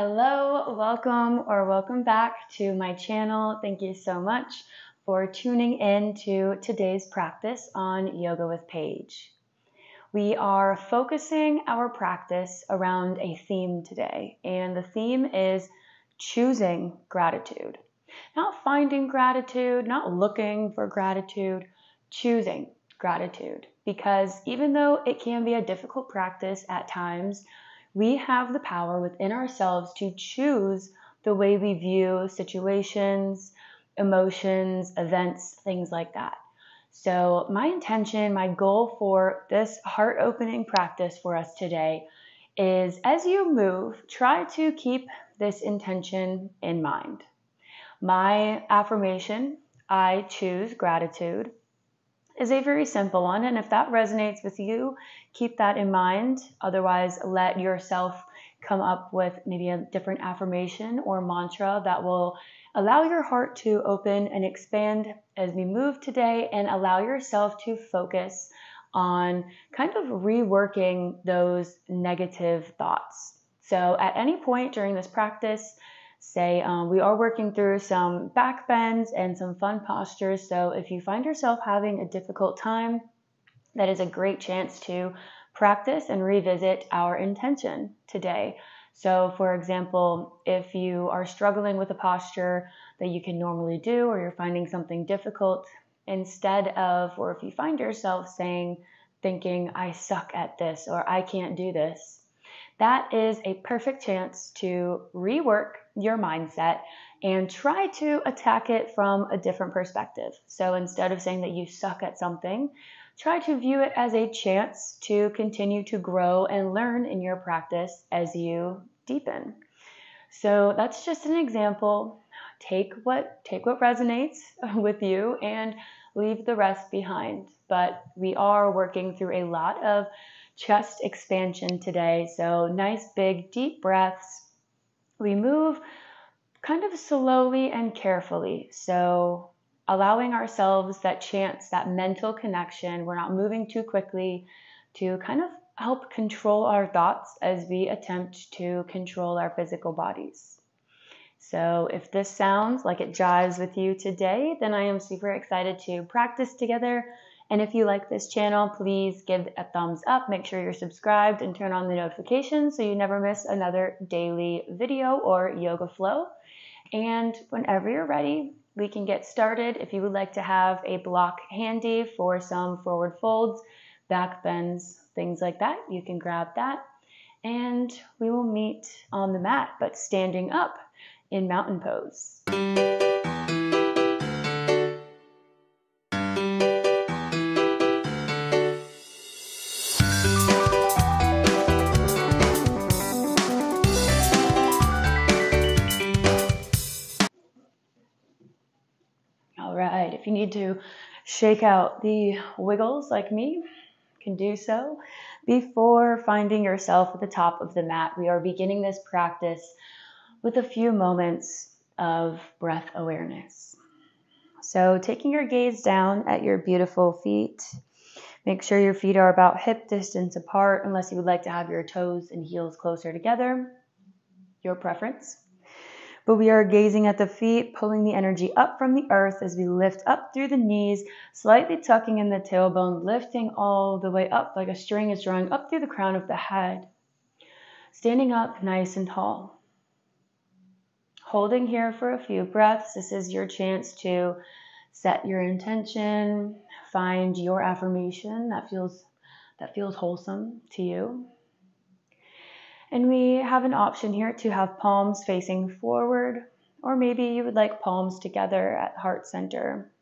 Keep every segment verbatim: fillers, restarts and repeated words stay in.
Hello, welcome or welcome back to my channel. Thank you so much for tuning in to today's practice on Yoga with Paige. We are focusing our practice around a theme today, and the theme is choosing gratitude. Not finding gratitude, not looking for gratitude, choosing gratitude. Because even though it can be a difficult practice at times, we have the power within ourselves to choose the way we view situations, emotions, events, things like that. So my intention, my goal for this heart-opening practice for us today is, as you move, try to keep this intention in mind. My affirmation, I choose gratitude, is a very simple one, and if that resonates with you, keep that in mind. Otherwise, let yourself come up with maybe a different affirmation or mantra that will allow your heart to open and expand as we move today, and allow yourself to focus on kind of reworking those negative thoughts. So at any point during this practice, Say um, we are working through some back bends and some fun postures, so if you find yourself having a difficult time, that is a great chance to practice and revisit our intention today. So for example, if you are struggling with a posture that you can normally do, or you're finding something difficult, instead of, or if you find yourself saying, thinking, I suck at this, or I can't do this, that is a perfect chance to rework your mindset and try to attack it from a different perspective. So instead of saying that you suck at something, try to view it as a chance to continue to grow and learn in your practice as you deepen. So that's just an example. Take what, take what resonates with you and leave the rest behind. But we are working through a lot of chest expansion today, so nice big deep breaths. We move kind of slowly and carefully, so allowing ourselves that chance, that mental connection. We're not moving too quickly to kind of help control our thoughts as we attempt to control our physical bodies. So if this sounds like it jives with you today, then I am super excited to practice together. And if you like this channel, please give a thumbs up. Make sure you're subscribed and turn on the notifications so you never miss another daily video or yoga flow. And whenever you're ready, we can get started. If you would like to have a block handy for some forward folds, back bends, things like that, you can grab that. And we will meet on the mat, but standing up in mountain pose. You need to shake out the wiggles like me, you can do so. Before finding yourself at the top of the mat, we are beginning this practice with a few moments of breath awareness. So taking your gaze down at your beautiful feet, make sure your feet are about hip distance apart, unless you would like to have your toes and heels closer together, your preference. But we are gazing at the feet, pulling the energy up from the earth as we lift up through the knees, slightly tucking in the tailbone, lifting all the way up like a string is drawing up through the crown of the head. Standing up nice and tall. Holding here for a few breaths. This is your chance to set your intention, find your affirmation that feels, that feels wholesome to you. And we have an option here to have palms facing forward, or maybe you would like palms together at heart center.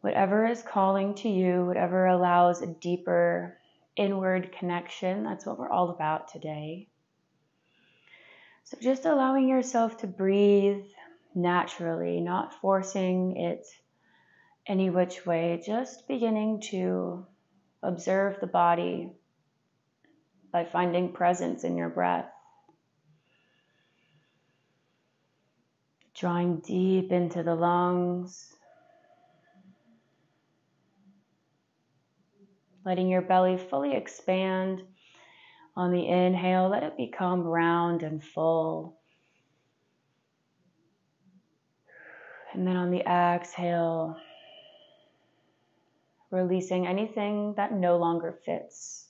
Whatever is calling to you, whatever allows a deeper inward connection, that's what we're all about today. So just allowing yourself to breathe naturally, not forcing it any which way, just beginning to observe the body by finding presence in your breath. Drawing deep into the lungs. Letting your belly fully expand, On the inhale, let it become round and full. And then on the exhale, releasing anything that no longer fits.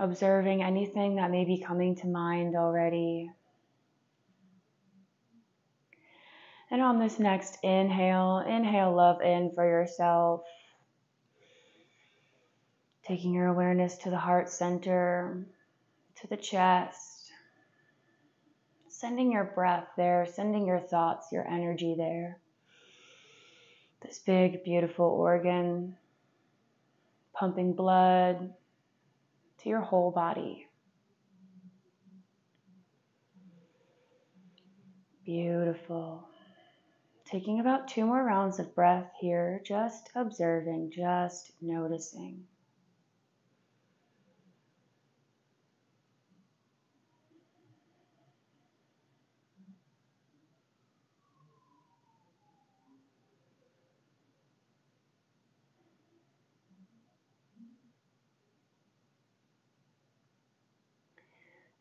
Observing anything that may be coming to mind already. And on this next inhale, inhale love in for yourself. Taking your awareness to the heart center, to the chest. Sending your breath there, sending your thoughts, your energy there. This big, beautiful organ, pumping blood to your whole body. Beautiful. Taking about two more rounds of breath here, just observing, just noticing.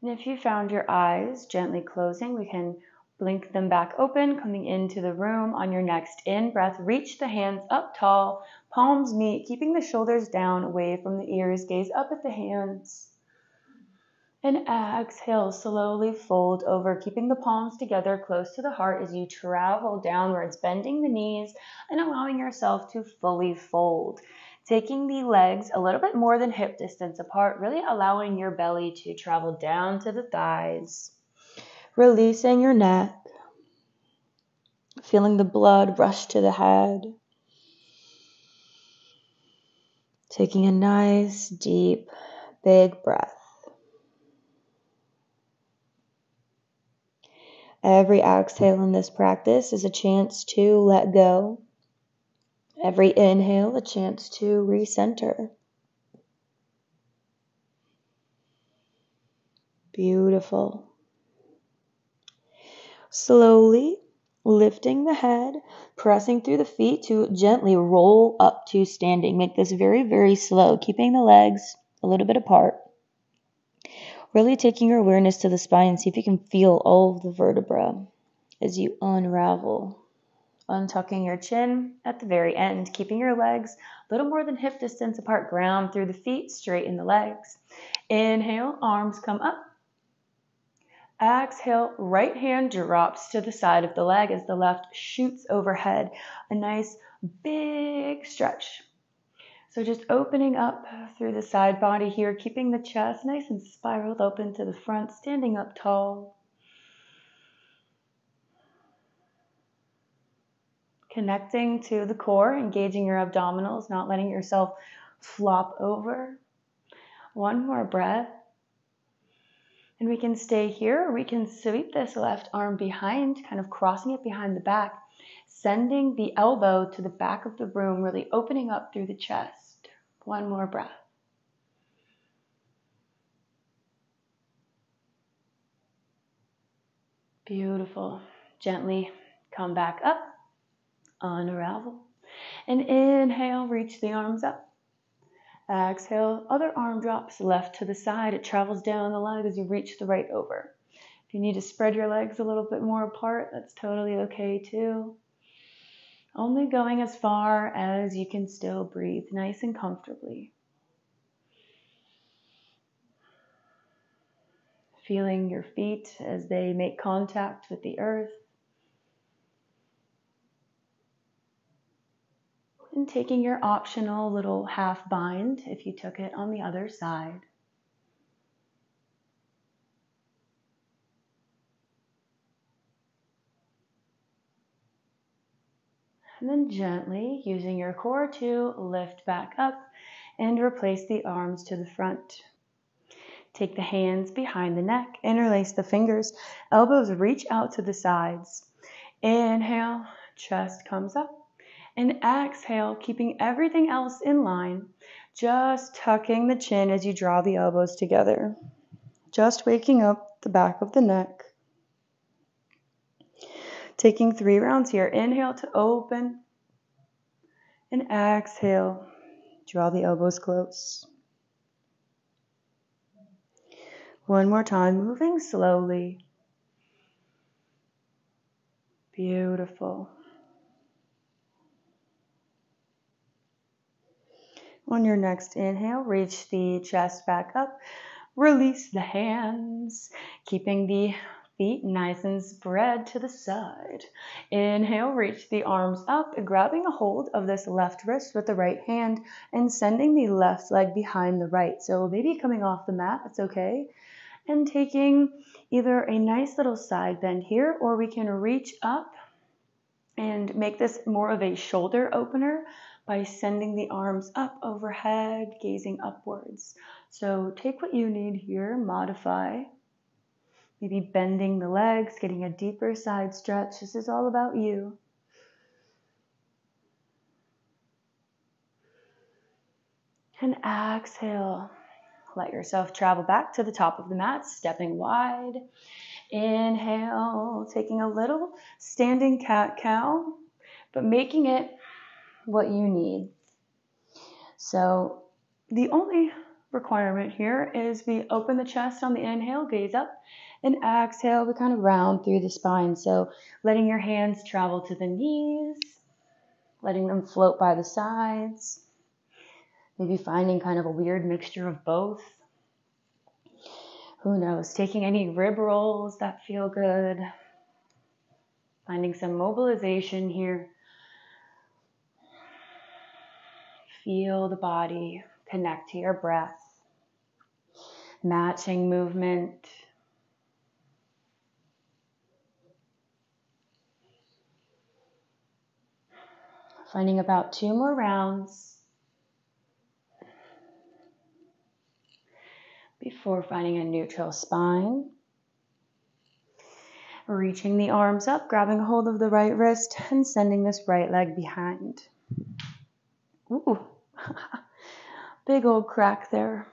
And if you found your eyes gently closing, we can blink them back open, coming into the room. On your next in-breath, reach the hands up tall, palms meet, keeping the shoulders down, away from the ears, gaze up at the hands. And exhale, slowly fold over, keeping the palms together close to the heart as you travel downwards, bending the knees and allowing yourself to fully fold. Taking the legs a little bit more than hip distance apart, really allowing your belly to travel down to the thighs. Releasing your neck. Feeling the blood rush to the head. Taking a nice, deep, big breath. Every exhale in this practice is a chance to let go. Every inhale, a chance to recenter. Beautiful. Slowly lifting the head, pressing through the feet to gently roll up to standing. Make this very, very slow, keeping the legs a little bit apart. Really taking your awareness to the spine. See if you can feel all of the vertebra as you unravel. Untucking your chin at the very end, keeping your legs a little more than hip distance apart, ground through the feet, straighten the legs. Inhale, arms come up. Exhale, right hand drops to the side of the leg as the left shoots overhead. A nice big stretch. So just opening up through the side body here, keeping the chest nice and spiraled open to the front, standing up tall. Connecting to the core, engaging your abdominals, not letting yourself flop over. One more breath. And we can stay here. We can sweep this left arm behind, kind of crossing it behind the back, sending the elbow to the back of the room, really opening up through the chest. One more breath. Beautiful. Gently come back up. Unravel. And inhale, reach the arms up. Exhale, other arm drops left to the side. It travels down the leg as you reach the right over. If you need to spread your legs a little bit more apart, that's totally okay too. Only going as far as you can still breathe, nice and comfortably. Feeling your feet as they make contact with the earth. And taking your optional little half bind, if you took it, on the other side. And then gently using your core to lift back up and replace the arms to the front. Take the hands behind the neck, interlace the fingers, elbows reach out to the sides. Inhale, chest comes up. And exhale, keeping everything else in line, just tucking the chin as you draw the elbows together. Just waking up the back of the neck. Taking three rounds here. Inhale to open. And exhale, Draw the elbows close. One more time, moving slowly. Beautiful. On your next inhale, reach the chest back up. Release the hands, keeping the feet nice and spread to the side. Inhale, reach the arms up, grabbing a hold of this left wrist with the right hand and sending the left leg behind the right. So maybe coming off the mat, that's okay. And taking either a nice little side bend here, or we can reach up and make this more of a shoulder opener by sending the arms up overhead, gazing upwards. So take what you need here, modify. Maybe bending the legs, getting a deeper side stretch. This is all about you. And exhale. Let yourself travel back to the top of the mat, stepping wide. Inhale, taking a little standing cat-cow, but making it what you need. So the only requirement here is we open the chest on the inhale, gaze up, and exhale, we kind of round through the spine. So letting your hands travel to the knees, letting them float by the sides, maybe finding kind of a weird mixture of both. Who knows? Taking any rib rolls that feel good, finding some mobilization here. Feel the body connect to your breath, matching movement. Finding about two more rounds before finding a neutral spine. Reaching the arms up, grabbing hold of the right wrist and sending this right leg behind. Ooh, big old crack there.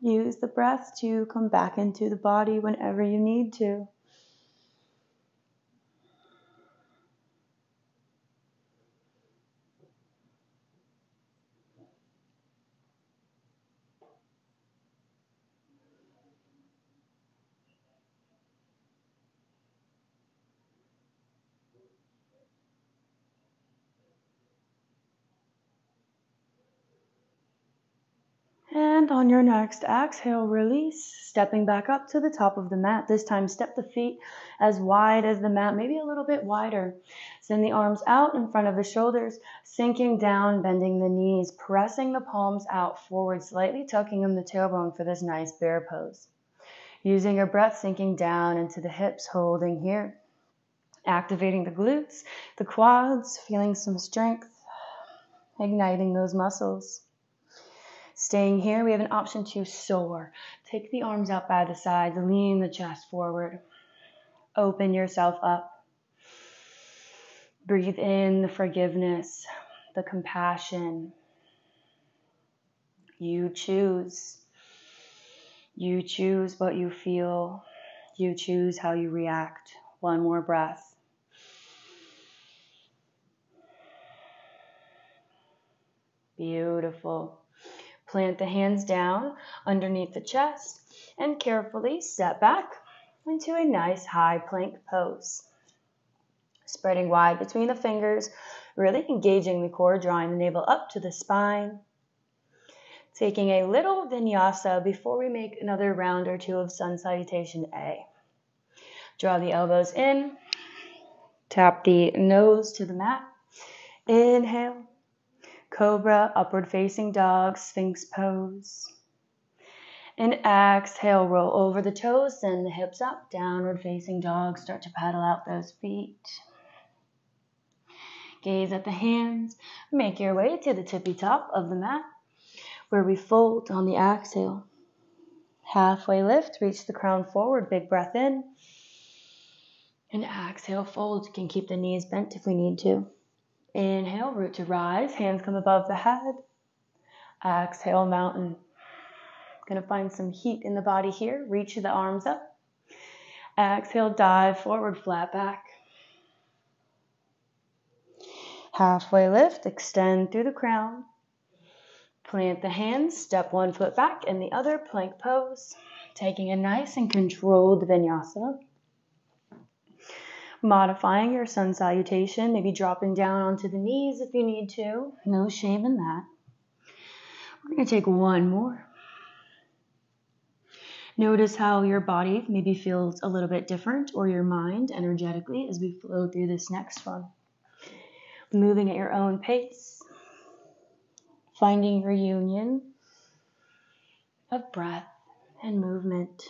Use the breath to come back into the body whenever you need to. And on your next exhale, release, stepping back up to the top of the mat. This time, step the feet as wide as the mat, maybe a little bit wider. Send the arms out in front of the shoulders, sinking down, bending the knees, pressing the palms out forward, slightly tucking in the tailbone for this nice bear pose. Using your breath, sinking down into the hips, holding here. Activating the glutes, the quads, feeling some strength, igniting those muscles. Staying here, we have an option to soar. Take the arms out by the sides, lean the chest forward. Open yourself up. Breathe in the forgiveness, the compassion. You choose. You choose what you feel. You choose how you react. One more breath. Beautiful. Plant the hands down underneath the chest and carefully step back into a nice high plank pose. Spreading wide between the fingers, really engaging the core, drawing the navel up to the spine. Taking a little vinyasa before we make another round or two of sun salutation A. Draw the elbows in, tap the nose to the mat, inhale. Cobra, upward facing dog, Sphinx pose. And exhale, roll over the toes, send the hips up, downward facing dog, start to paddle out those feet. Gaze at the hands, make your way to the tippy top of the mat, where we fold on the exhale. Halfway lift, reach the crown forward, big breath in. And exhale, fold, you can keep the knees bent if we need to. Inhale, root to rise, hands come above the head. Exhale, mountain. Gonna find some heat in the body here. Reach the arms up. Exhale, dive forward, flat back. Halfway lift, extend through the crown. Plant the hands, step one foot back and the other, plank pose. Taking a nice and controlled vinyasa. Modifying your sun salutation, maybe dropping down onto the knees if you need to. No shame in that. We're going to take one more. Notice how your body maybe feels a little bit different, or your mind energetically, as we flow through this next one. Moving at your own pace. Finding your union of breath and movement.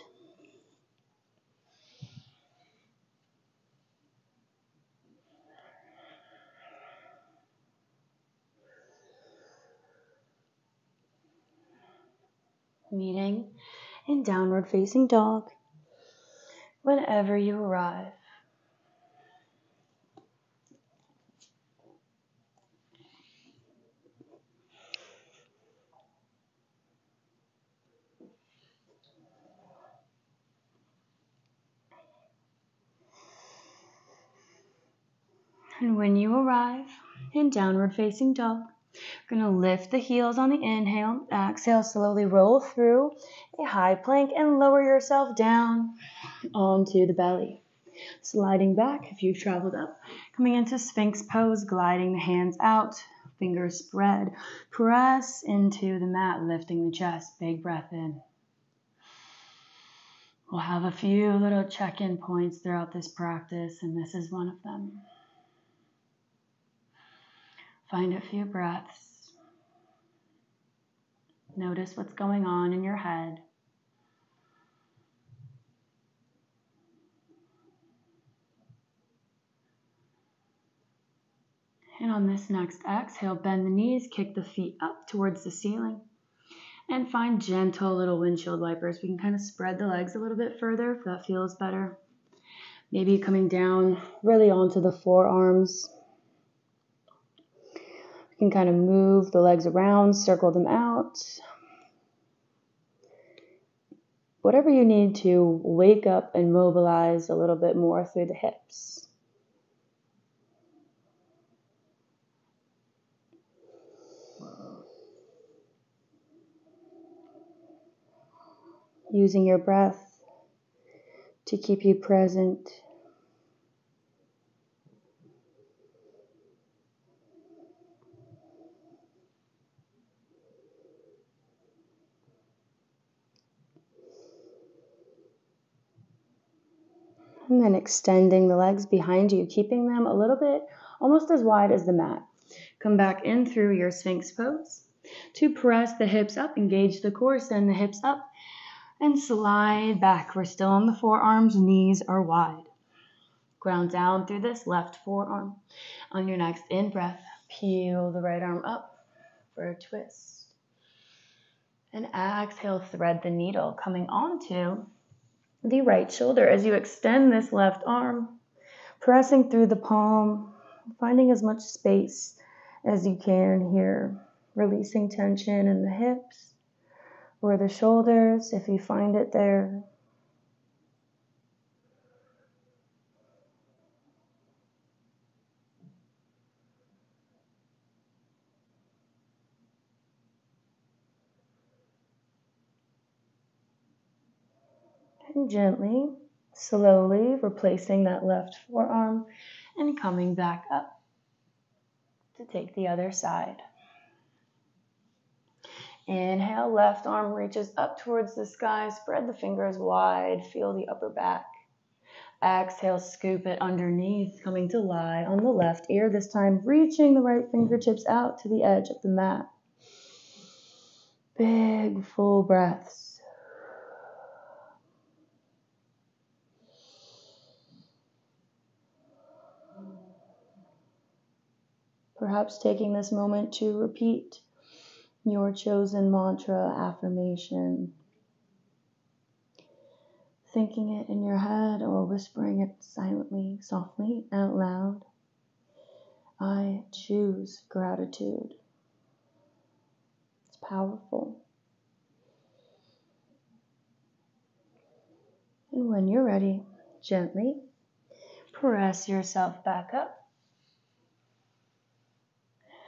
Meeting in downward facing dog whenever you arrive. And when you arrive in downward facing dog, we're going to lift the heels on the inhale. Exhale, slowly roll through a high plank and lower yourself down onto the belly. Sliding back if you've traveled up. Coming into Sphinx pose, gliding the hands out, fingers spread. Press into the mat, lifting the chest. Big breath in. We'll have a few little check-in points throughout this practice, and this is one of them. Find a few breaths. Notice what's going on in your head. And on this next exhale, bend the knees, kick the feet up towards the ceiling, and find gentle little windshield wipers. We can kind of spread the legs a little bit further if that feels better. Maybe coming down really onto the forearms. You can kind of move the legs around, circle them out. Whatever you need to wake up and mobilize a little bit more through the hips. Using your breath to keep you present. And then extending the legs behind you, keeping them a little bit, almost as wide as the mat. Come back in through your Sphinx pose to press the hips up, engage the core, send the hips up, and slide back. We're still on the forearms, knees are wide. Ground down through this left forearm. On your next in-breath, peel the right arm up for a twist. And exhale, thread the needle, coming onto the right shoulder as you extend this left arm, pressing through the palm, finding as much space as you can here, releasing tension in the hips or the shoulders if you find it there. Gently, slowly replacing that left forearm and coming back up to take the other side. Inhale, left arm reaches up towards the sky, spread the fingers wide, feel the upper back. Exhale, scoop it underneath, coming to lie on the left ear, this time reaching the right fingertips out to the edge of the mat. Big, full breaths. Perhaps taking this moment to repeat your chosen mantra, affirmation, thinking it in your head or whispering it silently, softly, out loud. I choose gratitude. It's powerful. And when you're ready, gently press yourself back up.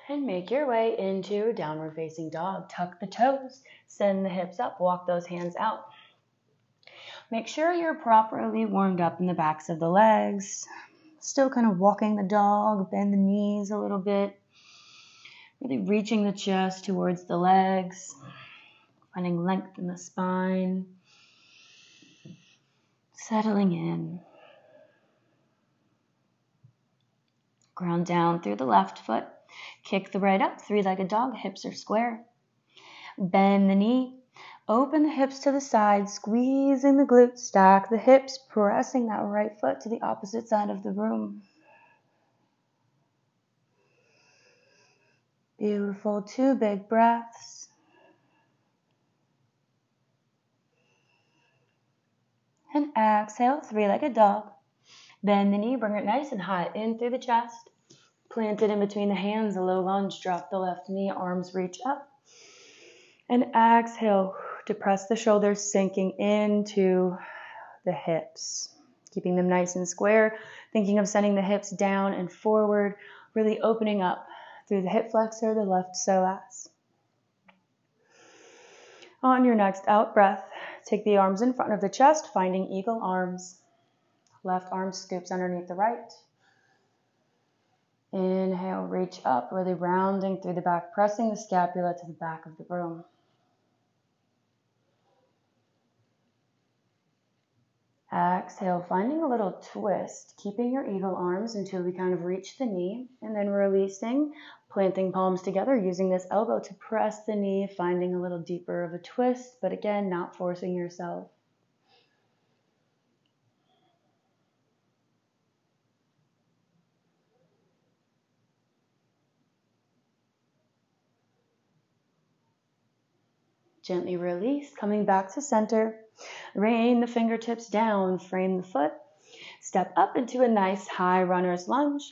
And make your way into downward facing dog. Tuck the toes, send the hips up, walk those hands out. Make sure you're properly warmed up in the backs of the legs. Still kind of walking the dog, bend the knees a little bit. Really reaching the chest towards the legs, finding length in the spine, settling in. Ground down through the left foot, kick the right up, three-legged dog, hips are square. Bend the knee, open the hips to the side, squeezing the glutes, stack the hips, pressing that right foot to the opposite side of the room. Beautiful, two big breaths. And exhale, three-legged dog. Bend the knee, bring it nice and high in through the chest. Plant it in between the hands, a low lunge, drop the left knee, arms reach up. And exhale, depress the shoulders, sinking into the hips. Keeping them nice and square, thinking of sending the hips down and forward, really opening up through the hip flexor, the left psoas. On your next out breath, take the arms in front of the chest, finding eagle arms. Left arm scoops underneath the right. Inhale, reach up, really rounding through the back, pressing the scapula to the back of the room. Exhale, finding a little twist, keeping your eagle arms until we kind of reach the knee, and then releasing, planting palms together, using this elbow to press the knee, finding a little deeper of a twist, but again, not forcing yourself. Gently release, coming back to center. Rain the fingertips down, frame the foot. Step up into a nice high runner's lunge.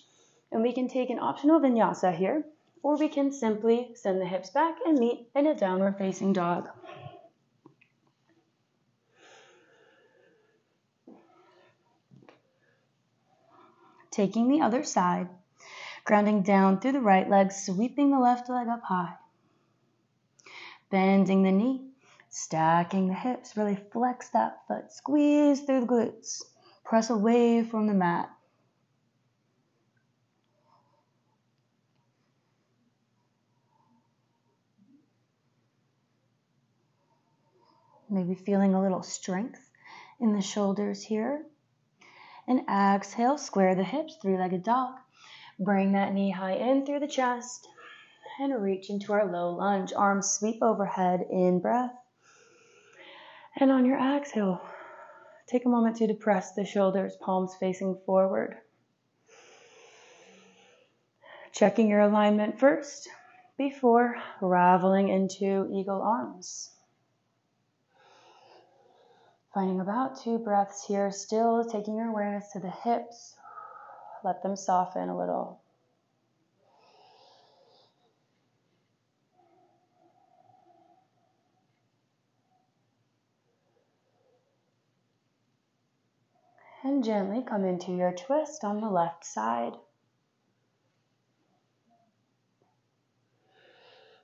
And we can take an optional vinyasa here, or we can simply send the hips back and meet in a downward facing dog. Taking the other side, grounding down through the right leg, sweeping the left leg up high. Bending the knee, stacking the hips, really flex that foot, squeeze through the glutes, press away from the mat. Maybe feeling a little strength in the shoulders here. And exhale, square the hips, three-legged dog. Bring that knee high in through the chest. And reach into our low lunge. Arms sweep overhead, in breath. And on your exhale, take a moment to depress the shoulders, palms facing forward. Checking your alignment first before raveling into eagle arms. Finding about two breaths here, still taking your awareness to the hips. Let them soften a little. And gently come into your twist on the left side.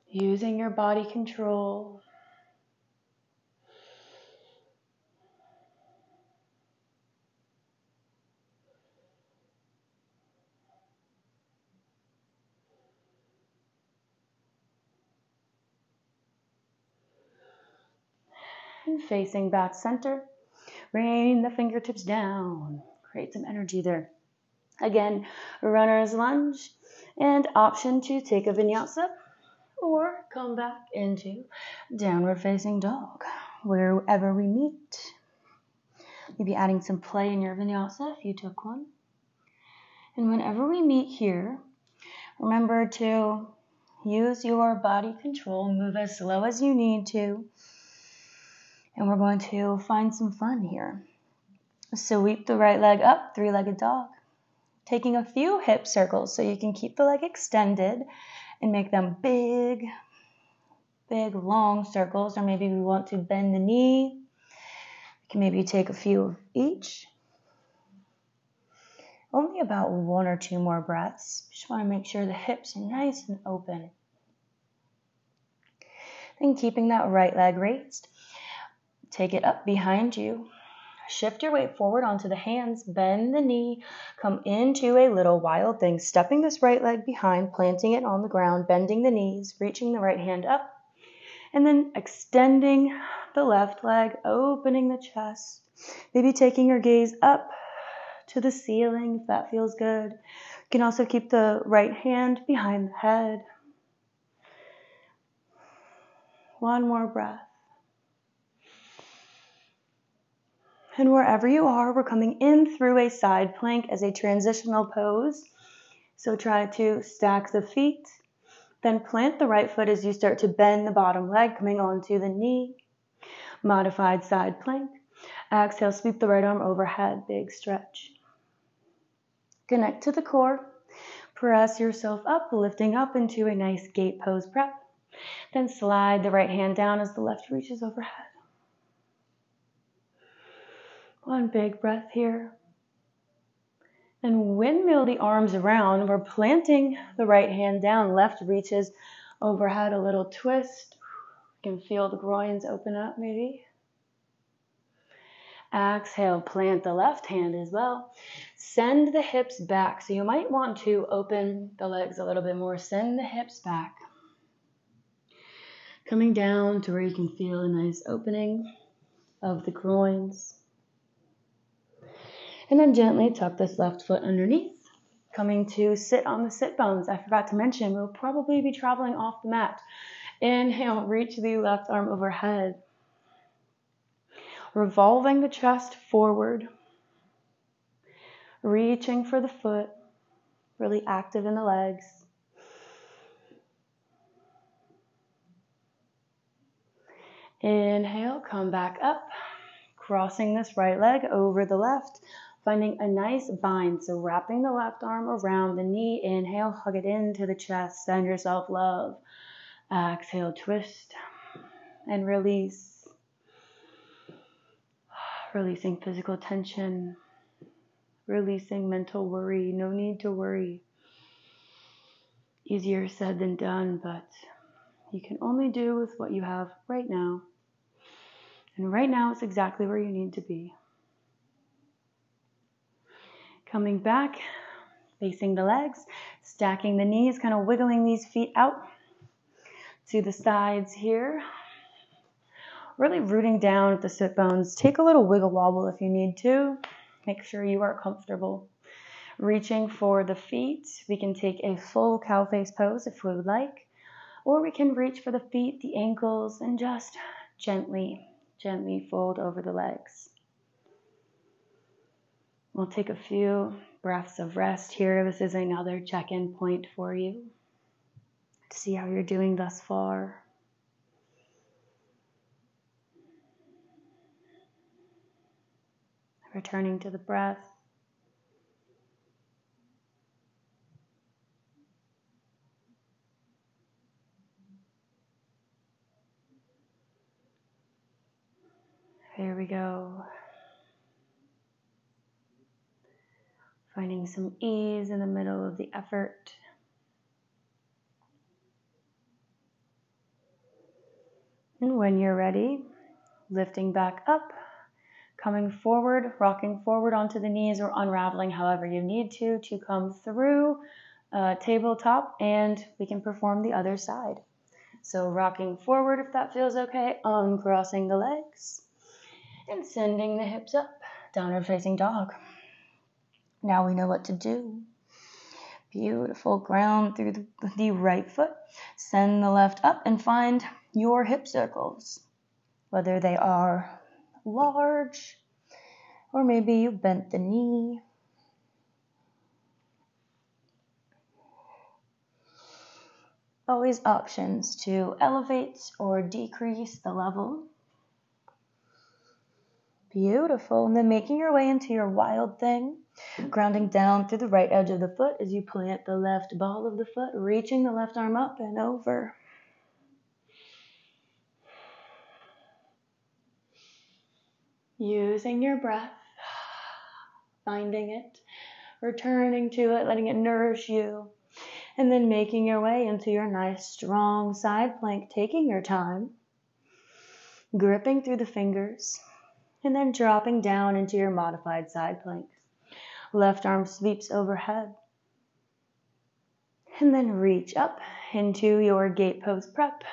Using your body control. And facing back center. Bring the fingertips down. Create some energy there. Again, runner's lunge and option to take a vinyasa or come back into downward facing dog wherever we meet. Maybe adding some play in your vinyasa if you took one. And whenever we meet here, remember to use your body control. Move as slow as you need to. And we're going to find some fun here. Sweep the right leg up, three-legged dog. Taking a few hip circles so you can keep the leg extended and make them big, big, long circles. Or maybe we want to bend the knee. We can maybe take a few of each. only about one or two more breaths. Just want to make sure the hips are nice and open. Then keeping that right leg raised, take it up behind you. Shift your weight forward onto the hands, bend the knee, come into a little wild thing, stepping this right leg behind, planting it on the ground, bending the knees, reaching the right hand up, and then extending the left leg, opening the chest, maybe taking your gaze up to the ceiling if that feels good. You can also keep the right hand behind the head. One more breath. And wherever you are, we're coming in through a side plank as a transitional pose. So try to stack the feet, then plant the right foot as you start to bend the bottom leg, coming onto the knee. Modified side plank. Exhale, sweep the right arm overhead, big stretch. Connect to the core. Press yourself up, lifting up into a nice gate pose prep. Then slide the right hand down as the left reaches overhead. One big breath here. And windmill the arms around. We're planting the right hand down. Left reaches overhead, a little twist. You can feel the groins open up maybe. Exhale, plant the left hand as well. Send the hips back. So you might want to open the legs a little bit more. Send the hips back. Coming down to where you can feel a nice opening of the groins. And then gently tuck this left foot underneath, coming to sit on the sit bones. I forgot to mention, we'll probably be traveling off the mat. Inhale, reach the left arm overhead. Revolving the chest forward. Reaching for the foot, really active in the legs. Inhale, come back up, crossing this right leg over the left. Finding a nice bind, so wrapping the left arm around the knee. Inhale, hug it into the chest. Send yourself love. Exhale, twist and release. Releasing physical tension. Releasing mental worry. No need to worry. Easier said than done, but you can only do with what you have right now. And right now is exactly where you need to be. Coming back, facing the legs, stacking the knees, kind of wiggling these feet out to the sides here. Really rooting down at the sit bones. Take a little wiggle wobble if you need to. Make sure you are comfortable. Reaching for the feet. We can take a full cow face pose if we would like. Or we can reach for the feet, the ankles, and just gently, gently fold over the legs. We'll take a few breaths of rest here. This is another check-in point for you to see how you're doing thus far. Returning to the breath. Here we go. Finding some ease in the middle of the effort. And when you're ready, lifting back up, coming forward, rocking forward onto the knees or unraveling however you need to, to come through uh, tabletop, and we can perform the other side. So rocking forward if that feels okay, uncrossing the legs and sending the hips up, downward facing dog. Now we know what to do. Beautiful, ground through the, the right foot. Send the left up and find your hip circles, whether they are large or maybe you bent the knee. Always options to elevate or decrease the level. Beautiful. And then making your way into your wild thing. Grounding down through the right edge of the foot as you plant the left ball of the foot, reaching the left arm up and over. Using your breath, finding it, returning to it, letting it nourish you, and then making your way into your nice, strong side plank, taking your time, gripping through the fingers, and then dropping down into your modified side plank. Left arm sweeps overhead. And then reach up into your gate pose prep,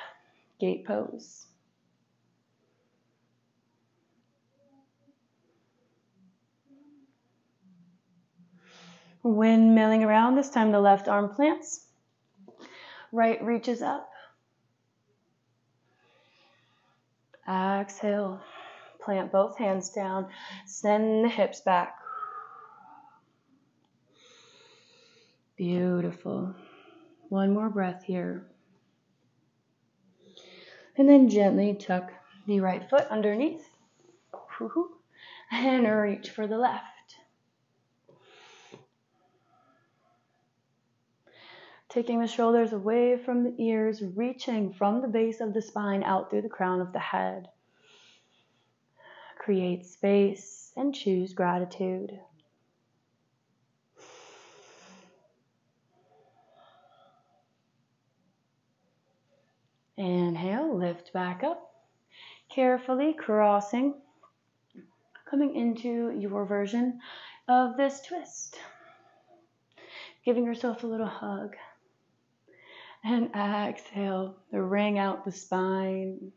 gate pose. Windmilling around, this time the left arm plants, right reaches up. Exhale, plant both hands down, send the hips back. Beautiful. One more breath here. And then gently tuck the right foot underneath and reach for the left. Taking the shoulders away from the ears, reaching from the base of the spine out through the crown of the head. Create space and choose gratitude. Inhale, lift back up, carefully crossing, coming into your version of this twist. Giving yourself a little hug. And exhale, wring out the spine.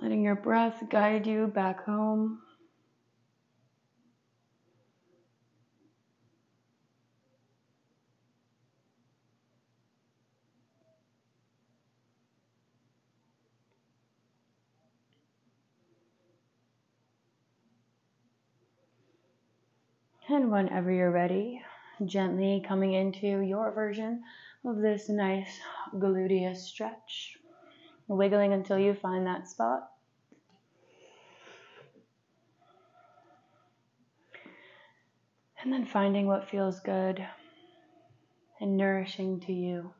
Letting your breath guide you back home. And whenever you're ready, gently coming into your version of this nice gluteus stretch, wiggling until you find that spot. And then finding what feels good and nourishing to you.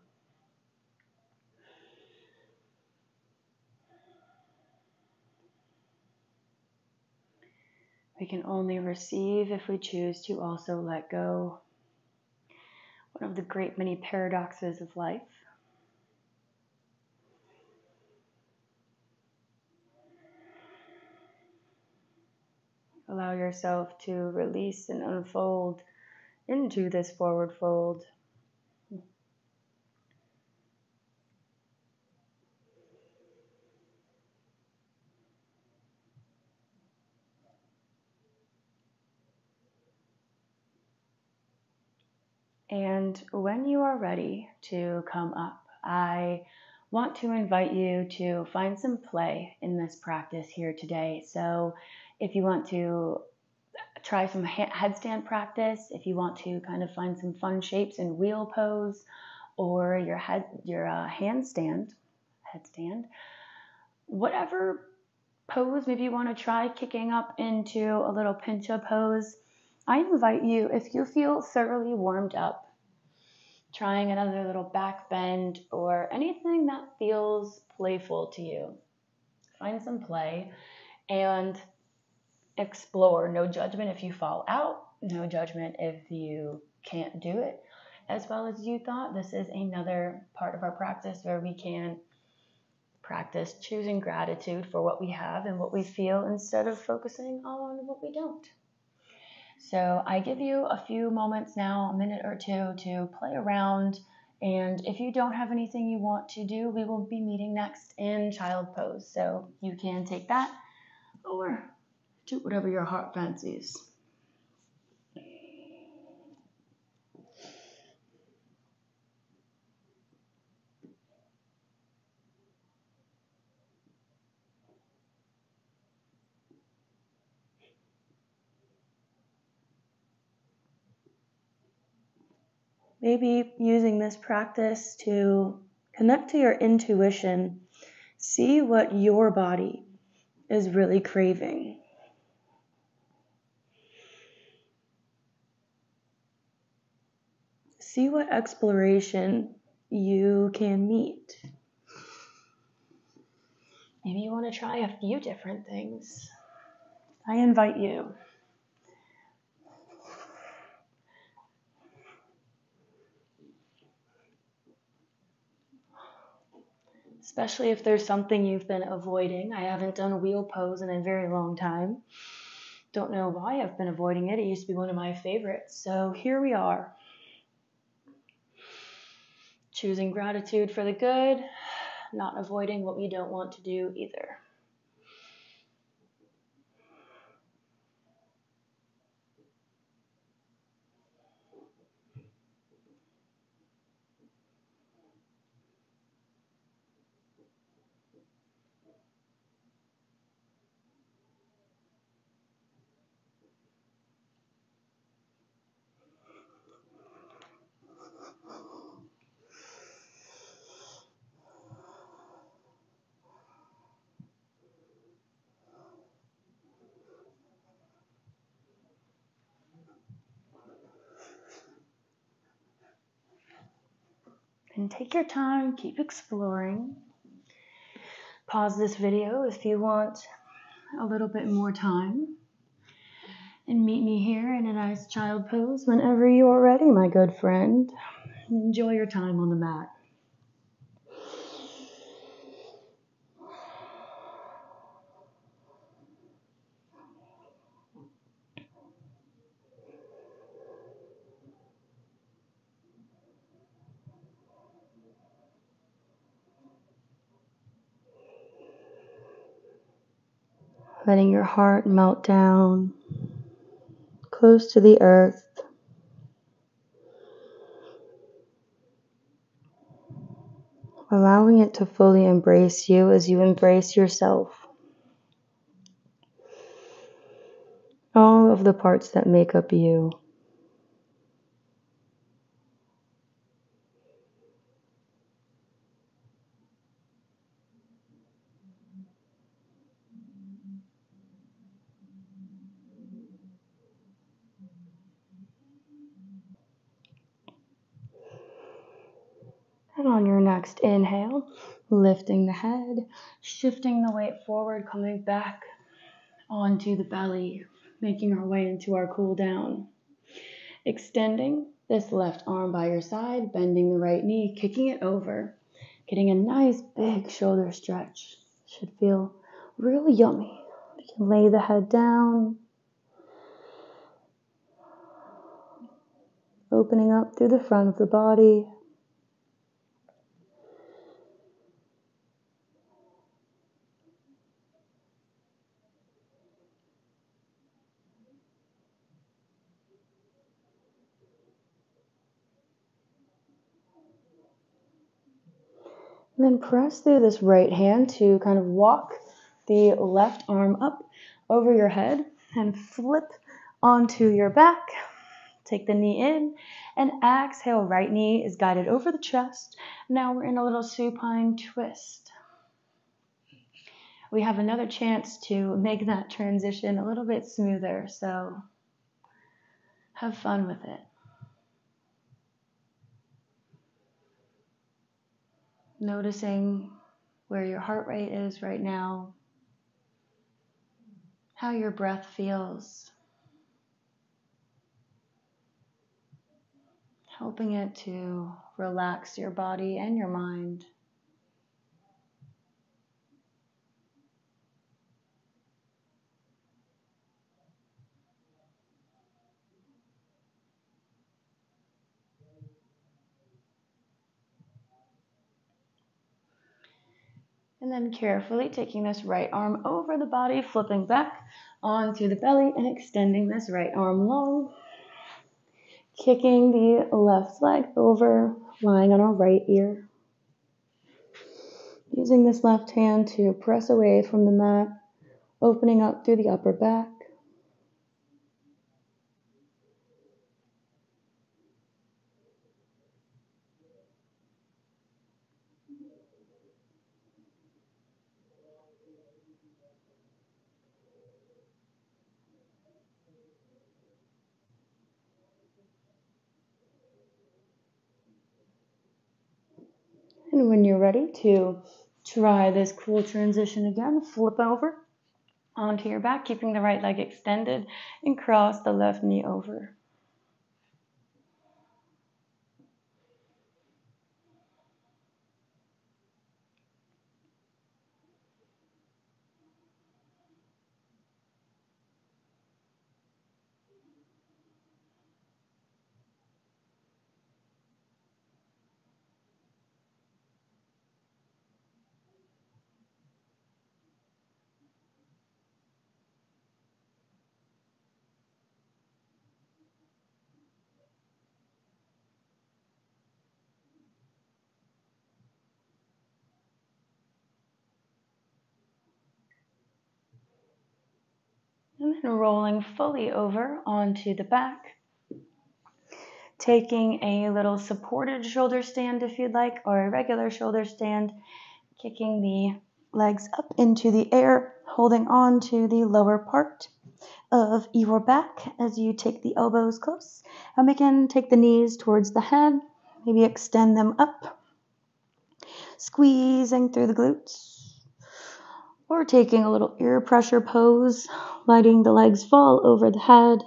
We can only receive if we choose to also let go. One of the great many paradoxes of life. Allow yourself to release and unfold into this forward fold. And when you are ready to come up, I want to invite you to find some play in this practice here today. So if you want to try some headstand practice, if you want to kind of find some fun shapes in wheel pose or your head, your uh, handstand, headstand, whatever pose, maybe you want to try kicking up into a little pincha pose. I invite you, if you feel thoroughly warmed up, trying another little back bend or anything that feels playful to you. Find some play and explore. No judgment if you fall out. No judgment if you can't do it as well as you thought. This is another part of our practice where we can practice choosing gratitude for what we have and what we feel instead of focusing on what we don't. So I give you a few moments now, a minute or two, to play around. And if you don't have anything you want to do, we will be meeting next in child pose. So you can take that or do whatever your heart fancies. Maybe using this practice to connect to your intuition, see what your body is really craving. See what exploration you can meet. Maybe you want to try a few different things. I invite you. Especially if there's something you've been avoiding. I haven't done wheel pose in a very long time. Don't know why I've been avoiding it. It used to be one of my favorites. So here we are. Choosing gratitude for the good, not avoiding what we don't want to do either. And take your time, keep exploring. Pause this video if you want a little bit more time. And meet me here in a nice child pose whenever you're ready, my good friend. Enjoy your time on the mat. Letting your heart melt down close to the earth. Allowing it to fully embrace you as you embrace yourself. All of the parts that make up you. And on your next inhale, lifting the head, shifting the weight forward, coming back onto the belly, making our way into our cool down. Extending this left arm by your side, bending the right knee, kicking it over, getting a nice big shoulder stretch. Should feel really yummy. You can lay the head down, opening up through the front of the body. And then press through this right hand to kind of walk the left arm up over your head and flip onto your back. Take the knee in and exhale. Right knee is guided over the chest. Now we're in a little supine twist. We have another chance to make that transition a little bit smoother, so have fun with it. Noticing where your heart rate is right now, how your breath feels, helping it to relax your body and your mind. And then carefully taking this right arm over the body, flipping back onto the belly and extending this right arm long. Kicking the left leg over, lying on our right ear. Using this left hand to press away from the mat, opening up through the upper back. And when you're ready to Try this cool transition again. Flip over onto your back, keeping the right leg extended, and cross the left knee over. And then rolling fully over onto the back, taking a little supported shoulder stand if you'd like, or a regular shoulder stand, kicking the legs up into the air, holding on to the lower part of your back as you take the elbows close. And again, take the knees towards the head, maybe extend them up, squeezing through the glutes. Or taking a little ear pressure pose, letting the legs fall over the head.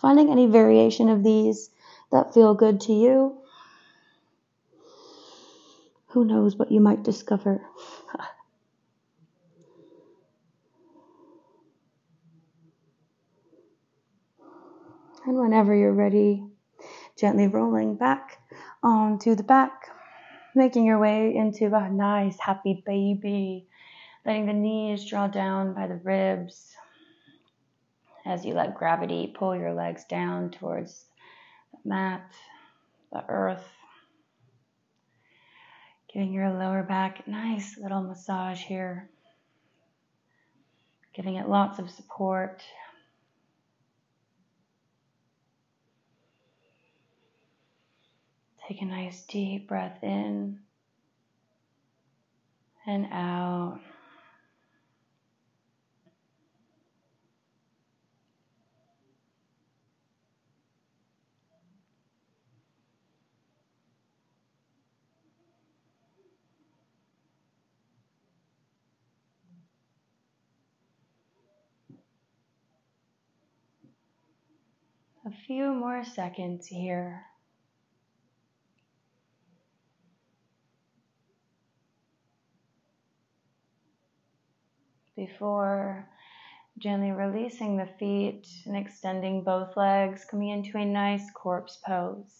Finding any variation of these that feel good to you. Who knows what you might discover. And whenever you're ready, gently rolling back onto the back. Making your way into a nice, happy baby. Letting the knees draw down by the ribs. As you let gravity pull your legs down towards the mat, the earth. Giving your lower back a nice little massage here. Giving it lots of support. Take a nice deep breath in and out. A few more seconds here. Before gently releasing the feet and extending both legs, coming into a nice corpse pose.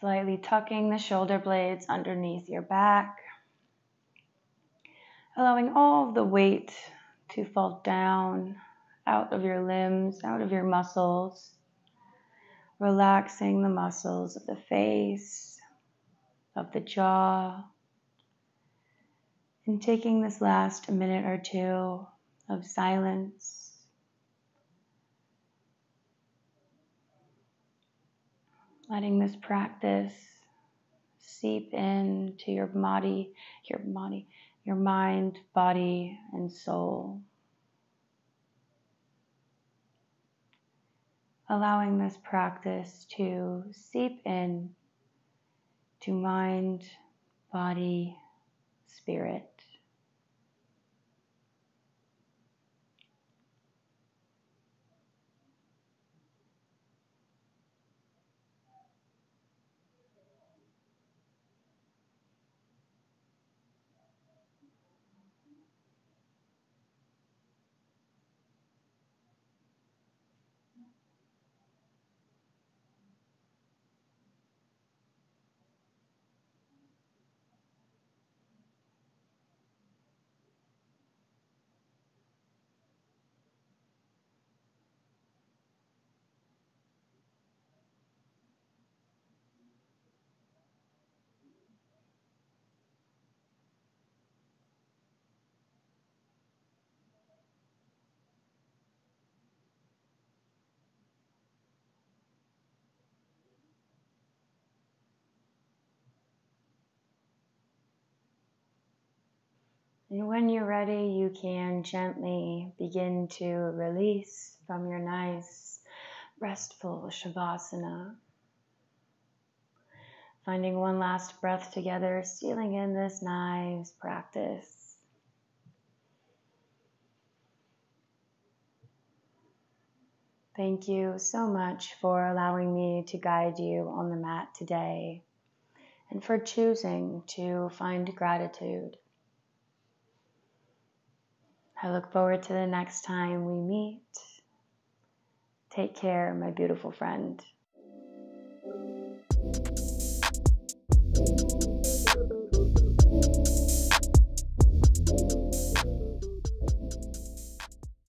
Slightly tucking the shoulder blades underneath your back, allowing all the weight to fall down out of your limbs, out of your muscles. Relaxing the muscles of the face, of the jaw, and taking this last minute or two of silence, letting this practice seep into your body, your body, your mind, body, and soul. Allowing this practice to seep in to mind, body, spirit. And when you're ready, you can gently begin to release from your nice, restful Shavasana. Finding one last breath together, sealing in this nice practice. Thank you so much for allowing me to guide you on the mat today and for choosing to find gratitude. I look forward to the next time we meet. Take care, my beautiful friend.